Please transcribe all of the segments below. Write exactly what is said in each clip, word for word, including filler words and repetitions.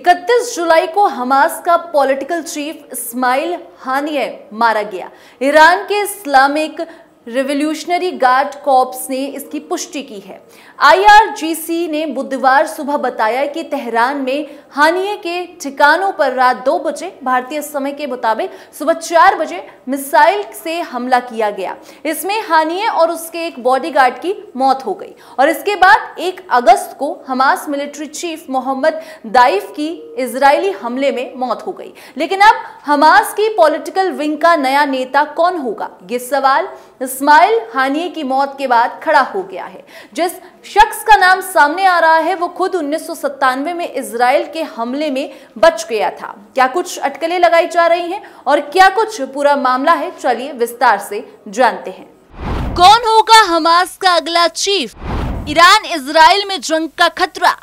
इकतीस जुलाई को हमास का पॉलिटिकल चीफ इस्माइल हानिये मारा गया। ईरान के इस्लामिक रिवोल्यूशनरी गार्ड कॉर्प्स ने इसकी पुष्टि की है। आईआरजीसी ने बुधवार सुबह बताया कि तेहरान में हानिये के ठिकानों पर रात दो बजे भारतीय समय के मुताबिक सुबह चार बजे मिसाइल से हमला किया गया। इसमें हानिये और उसके एक बॉडीगार्ड की मौत हो गई और इसके बाद एक अगस्त को Hamas military chief Mohammad Deif की इजरायली हमले में मौत हो गई। लेकिन अब हमास की पॉलिटिकल विंग का नया नेता कौन होगा, ये सवाल इस्माइल हानिये की मौत के बाद खड़ा हो गया है। जिस शख्स का नाम सामने आ रहा है वो खुद उन्नीस सौ सत्तानवे में इजराइल के हमले में बच गया था। क्या कुछ अटकलें लगाई जा रही हैं और क्या कुछ पूरा मामला है, चलिए विस्तार से जानते हैं। कौन होगा हमास का अगला चीफ? ईरान इजराइल में जंग का खतरा।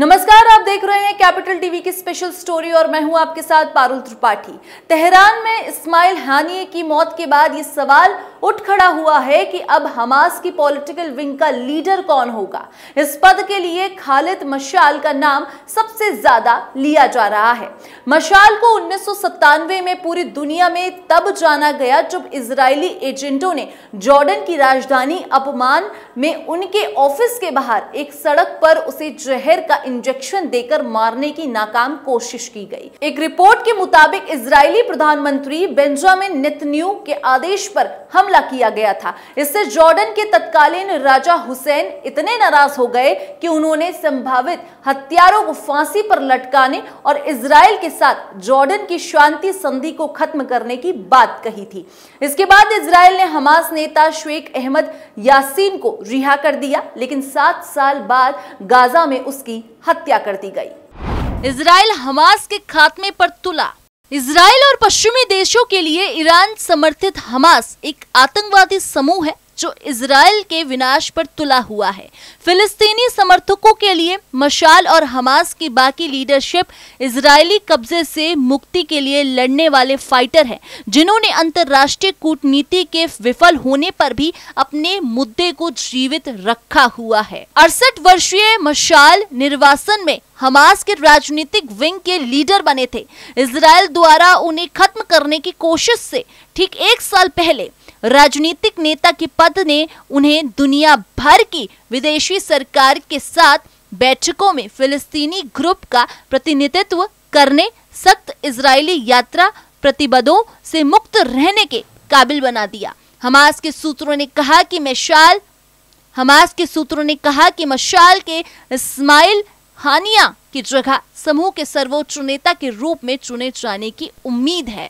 नमस्कार, आप देख रहे हैं कैपिटल टीवी की स्पेशल स्टोरी और मैं हूं आपके साथ पारुल त्रिपाठी। तेहरान में इस्माइल हानिये की मौत के बाद ये सवाल उठ खड़ा हुआ है कि अब हमास की पॉलिटिकल विंग का लीडर कौन होगा। इस पद के लिए खालिद मशाल का नाम सबसे ज्यादा लिया जा रहा है। मशाल को उन्नीस सौ सत्तानवे में पूरी दुनिया में तब जाना गया जब इजरायली एजेंटों ने जॉर्डन की राजधानी अम्मान में उनके ऑफिस के बाहर एक सड़क पर उसे जहर का इंजेक्शन देकर मारने की नाकाम कोशिश की गई। एक रिपोर्ट के मुताबिक इजरायली प्रधानमंत्री बेंजामिन नेतन्याहू के आदेश पर हमला किया गया था। इससे जॉर्डन के तत्कालीन राजा हुसैन इतने नाराज हो गए कि उन्होंने संभावित हत्यारों को फांसी पर लटकाने और इजरायल के साथ जॉर्डन की शांति संधि को खत्म करने की बात कही थी। इसके बाद इजरायल ने हमास नेता शेख अहमद यासीन को रिहा कर दिया, लेकिन सात साल बाद गाजा में उसकी हत्या कर दी गई। इजराइल हमास के खात्मे पर तुला। इजराइल और पश्चिमी देशों के लिए ईरान समर्थित हमास एक आतंकवादी समूह है जो इजराइल के विनाश पर तुला हुआ है। फिलिस्तीनी समर्थकों के लिए मशाल और हमास की बाकी लीडरशिप इजरायली कब्जे से मुक्ति के लिए लड़ने वाले फाइटर हैं, जिन्होंने अंतर्राष्ट्रीय कूटनीति के विफल होने पर भी अपने मुद्दे को जीवित रखा हुआ है। अड़सठ वर्षीय मशाल निर्वासन में हमास के राजनीतिक विंग के लीडर बने थे। इजराइल द्वारा उन्हें खत्म करने की कोशिश से ठीक एक साल पहले राजनीतिक नेता के पद ने उन्हें दुनिया भर की विदेशी सरकार के साथ बैठकों में फिलिस्तीनी ग्रुप का प्रतिनिधित्व करने, सख्त इजरायली यात्रा प्रतिबंधों से मुक्त रहने के काबिल बना दिया। हमास के सूत्रों ने कहा कि मशाल हमास के सूत्रों ने कहा कि मशाल के इस्माइल हानिये की जगह समूह के सर्वोच्च नेता के रूप में चुने जाने की उम्मीद है।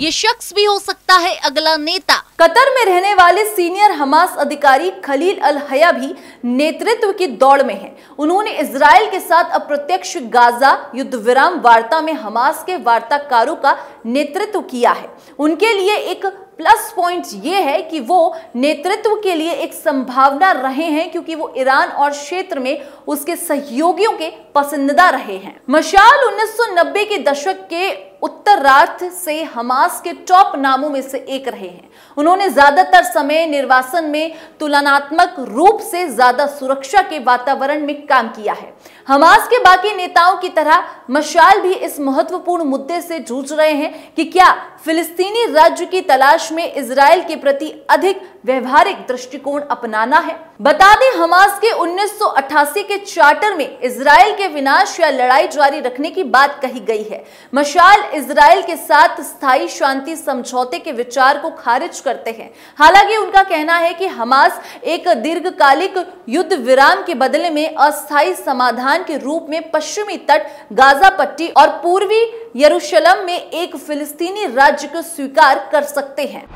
ये शख्स भी हो सकता है अगला नेता। कतर में रहने वाले सीनियर हमास अधिकारी खलील अल हया भी नेतृत्व की दौड़ में हैं। उन्होंने इजराइल के साथ अप्रत्यक्ष गाजा युद्ध विराम वार्ता में हमास के वार्ताकारों का नेतृत्व किया है। उनके लिए एक प्लस पॉइंट ये है कि वो नेतृत्व के लिए एक संभावना रहे हैं, क्योंकि वो ईरान और क्षेत्र में उसके सहयोगियों के पसंदीदा रहे हैं। मशाल उन्नीस सौ नब्बे के दशक के उत्तरार्ध से हमास के टॉप नामों में से एक रहे हैं। उन्होंने ज्यादातर समय निर्वासन में तुलनात्मक रूप से ज्यादा सुरक्षा के वातावरण में काम किया है। हमास के बाकी नेताओं की तरह मशाल भी इस महत्वपूर्ण मुद्दे से जूझ रहे हैं कि क्या फिलिस्तीनी राज्य की तलाश में इजरायल के प्रति अधिक व्यवहारिक दृष्टिकोण अपनाना है। बता दें, हमास के उन्नीस सौ अट्ठासी के चार्टर में इजरायल के विनाश या लड़ाई जारी रखने की बात कही गई है। मशाल इजरायल के साथ स्थायी शांति समझौते के विचार को खारिज करते हैं। हालांकि उनका कहना है कि हमास एक दीर्घकालिक युद्ध विराम के बदले में अस्थायी समाधान के रूप में पश्चिमी तट, गाजा पट्टी और पूर्वी यरूशलेम में एक फिलिस्तीनी राज्य को स्वीकार कर सकते हैं।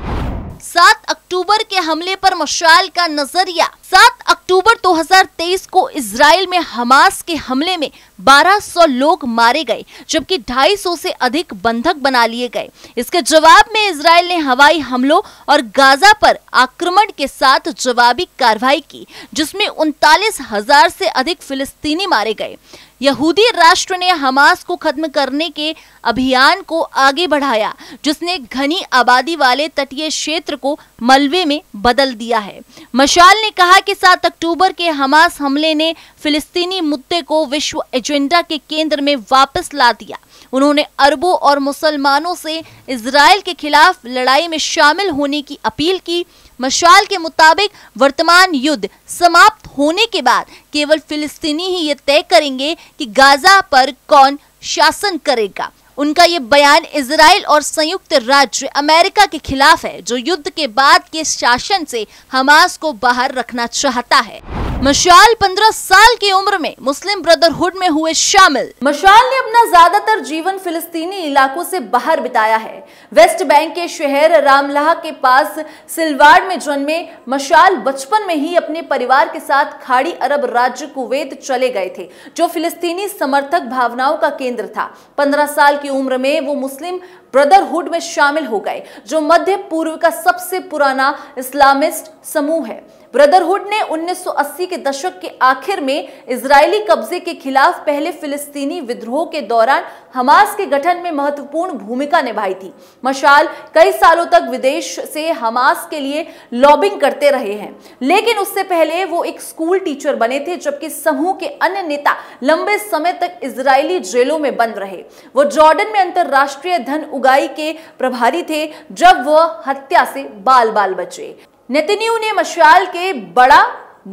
सात अक्टूबर के हमले पर मशाल का नजरिया। सात अक्टूबर दो हज़ार तेईस को इजराइल में हमास के हमले में बारह सौ लोग मारे गए, जबकि दो सौ पचास से अधिक बंधक बना लिए गए। इसके जवाब में इजराइल ने हवाई हमलों और गाजा पर आक्रमण के साथ जवाबी कार्रवाई की, जिसमें उनतालीस हज़ार से अधिक फिलिस्तीनी मारे गए। यहूदी राष्ट्र ने हमास को खत्म करने के अभियान को आगे बढ़ाया, जिसने घनी आबादी वाले तटीय क्षेत्र को मलबे में बदल दिया है। मशाल ने कहा कि सात अक्टूबर के हमास हमले ने फिलिस्तीनी मुद्दे को विश्व एजेंडा के केंद्र में वापस ला दिया। उन्होंने अरबों और मुसलमानों से इजरायल के खिलाफ लड़ाई में शामिल होने की अपील की। मशाल के मुताबिक वर्तमान युद्ध समाप्त होने के बाद केवल फिलिस्तीनी ही ये तय करेंगे कि गाजा पर कौन शासन करेगा। उनका ये बयान इजरायल और संयुक्त राज्य अमेरिका के खिलाफ है, जो युद्ध के बाद के शासन से हमास को बाहर रखना चाहता है। मशाल पंद्रह साल की उम्र में मुस्लिम ब्रदरहुड में हुए शामिल। मशाल ने अपना ज्यादातर जीवन फिलिस्तीनी इलाकों से बाहर बिताया है। वेस्ट बैंक के शहर रामलाह के पास सिलवाड़ में जन्मे मशाल बचपन में ही अपने परिवार के साथ खाड़ी अरब राज्य कुवैत चले गए थे, जो फिलिस्तीनी समर्थक भावनाओं का केंद्र था। पंद्रह साल की उम्र में वो मुस्लिम ब्रदरहुड में शामिल हो गए, जो मध्य पूर्व का सबसे पुराना इस्लामिस्ट समूह है। ब्रदरहुड ने उन्नीस सौ अस्सी के दशक के आखिर में इजरायली कब्जे के खिलाफ पहले फिलिस्तीनी विद्रोह के दौरान हमास के गठन में महत्वपूर्ण भूमिका निभाई थी। मशाल कई सालों तक विदेश से हमास के लिए लॉबिंग करते रहे हैं, लेकिन उससे पहले वो एक स्कूल टीचर बने थे, जबकि समूह के अन्य नेता लंबे समय तक इजरायली जेलों में बंद रहे। वो जॉर्डन में अंतर्राष्ट्रीय धन उगाई के प्रभारी थे, जब वह हत्या से बाल बाल बचे। नेतन्याहू ने मशाल के बड़ा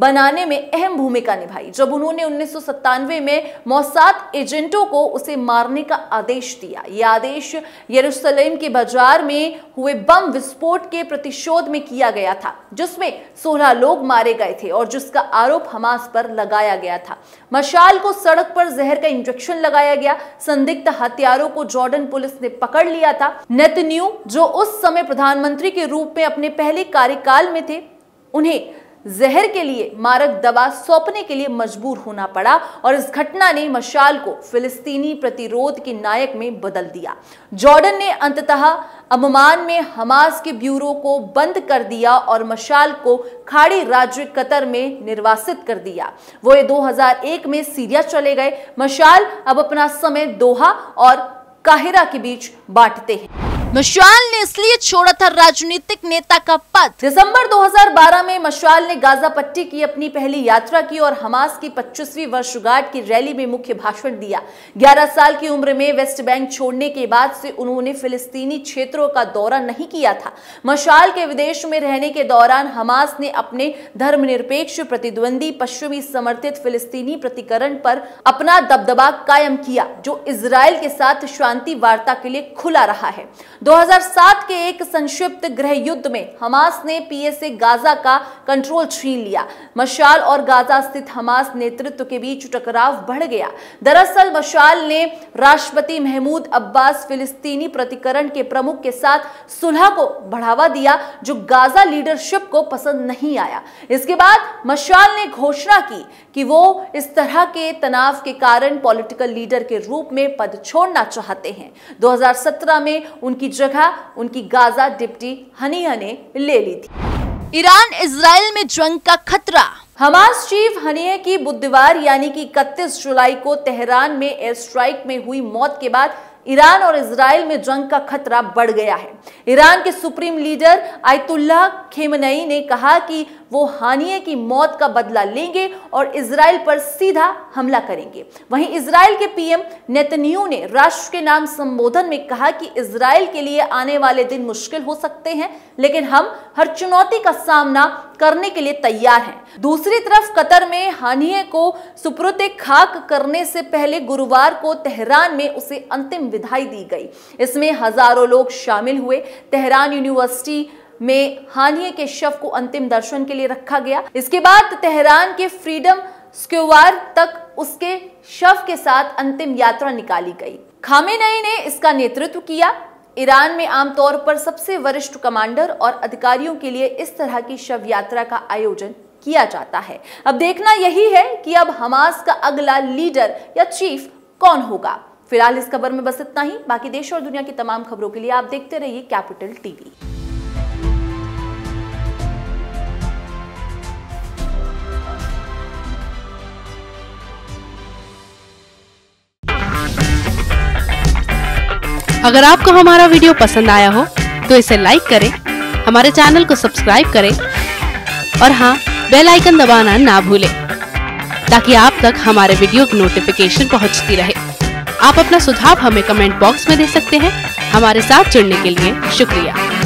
बनाने में अहम भूमिका निभाई, जब उन्होंने उन्नीस सौ सत्तानवे में मोसाद एजेंटों को उसे मारने का आदेश दिया। यह आदेश यरूशलेम के बाजार में हुए बम विस्फोट के प्रतिशोध में किया गया था, जिसमें सोलह लोग मारे गए थे और जिसका आरोप हमास पर लगाया गया था। मशाल को सड़क पर जहर का इंजेक्शन लगाया गया। संदिग्ध हथियारों को जॉर्डन पुलिस ने पकड़ लिया था। नेतन्याहू, जो उस समय प्रधानमंत्री के रूप में अपने पहले कार्यकाल में थे, उन्हें जहर के लिए मारक दवा सौंपने के लिए मजबूर होना पड़ा और इस घटना ने मशाल को फिलिस्तीनी प्रतिरोध के नायक में बदल दिया। जॉर्डन ने अंततः अम्मान में हमास के ब्यूरो को बंद कर दिया और मशाल को खाड़ी राज्य कतर में निर्वासित कर दिया। वो दो हज़ार एक में सीरिया चले गए। मशाल अब अपना समय दोहा और काहिरा के बीच बांटते हैं। मशाल ने इसलिए छोड़ा था राजनीतिक नेता का पद। दिसंबर दो हज़ार बारह में मशाल ने गाजा पट्टी की अपनी पहली यात्रा की और हमास की पच्चीसवीं वर्षगांठ की रैली में मुख्य भाषण दिया। ग्यारह साल की उम्र में वेस्ट बैंक छोड़ने के बाद से उन्होंने फिलिस्तीनी क्षेत्रों का दौरा नहीं किया था। मशाल के विदेश में रहने के दौरान हमास ने अपने धर्मनिरपेक्ष प्रतिद्वंदी पश्चिमी समर्थित फिलिस्तीनी प्रतिकरण पर अपना दबदबा कायम किया, जो इसराइल के साथ शांति वार्ता के लिए खुला रहा है। दो हज़ार सात के एक संक्षिप्त गृह युद्ध में हमास ने पीएसए गाजा का कंट्रोल छीन लिया। मशाल और गाजा स्थित हमास नेतृत्व के बीच टकराव बढ़ गया। दरअसल मशाल ने राष्ट्रपति महमूद अब्बास फिलिस्तीनी प्रतिकरण के प्रमुख के साथ सुलह को बढ़ावा दिया, जो गाजा लीडरशिप को पसंद नहीं आया। इसके बाद मशाल ने घोषणा की कि वो इस तरह के तनाव के कारण पॉलिटिकल लीडर के रूप में पद छोड़ना चाहते हैं। दो हज़ार सत्रह में उनकी जगह उनकी गाजा डिप्टी हनी हने ले ली थी। ईरान इजराइल में जंग का खतरा। हमास चीफ हनी की बुधवार यानी कि इकतीस जुलाई को तेहरान में एयर स्ट्राइक में हुई मौत के बाद ईरान और इजराइल में जंग का खतरा बढ़ गया है। ईरान के सुप्रीम लीडर अयातुल्लाह ख़ामेनेई ने कहा कि वो हानिये की मौत का बदला लेंगे और इजराइल पर सीधा हमला करेंगे। वहीं इजराइल के पीएम नेतन्याहू ने राष्ट्र के नाम संबोधन में कहा कि इजराइल के लिए आने वाले दिन मुश्किल हो सकते हैं, लेकिन हम हर चुनौती का सामना करने के लिए तैयार हैं। दूसरी तरफ कतर में हानिये को सुपुर्द खाक करने से पहले गुरुवार को तेहरान में उसे अंतिम विदाई दी गई। इसमें हजारों लोग शामिल हुए। तेहरान यूनिवर्सिटी में हानिये के शव को अंतिम दर्शन के लिए रखा गया। इसके बाद तेहरान के फ्रीडम स्क्वायर तक उसके शव के साथ अंतिम यात्रा निकाली गई। ख़ामेनेई ने इसका नेतृत्व किया। ईरान में आमतौर पर सबसे वरिष्ठ कमांडर और अधिकारियों के लिए इस तरह की शव यात्रा का आयोजन किया जाता है। अब देखना यही है कि अब हमास का अगला लीडर या चीफ कौन होगा। फिलहाल इस खबर में बस इतना ही। बाकी देश और दुनिया की तमाम खबरों के लिए आप देखते रहिए कैपिटल टीवी। अगर आपको हमारा वीडियो पसंद आया हो तो इसे लाइक करें, हमारे चैनल को सब्सक्राइब करें और हाँ, बेल आइकन दबाना ना भूलें ताकि आप तक हमारे वीडियो की नोटिफिकेशन पहुंचती रहे। आप अपना सुझाव हमें कमेंट बॉक्स में दे सकते हैं। हमारे साथ जुड़ने के लिए शुक्रिया।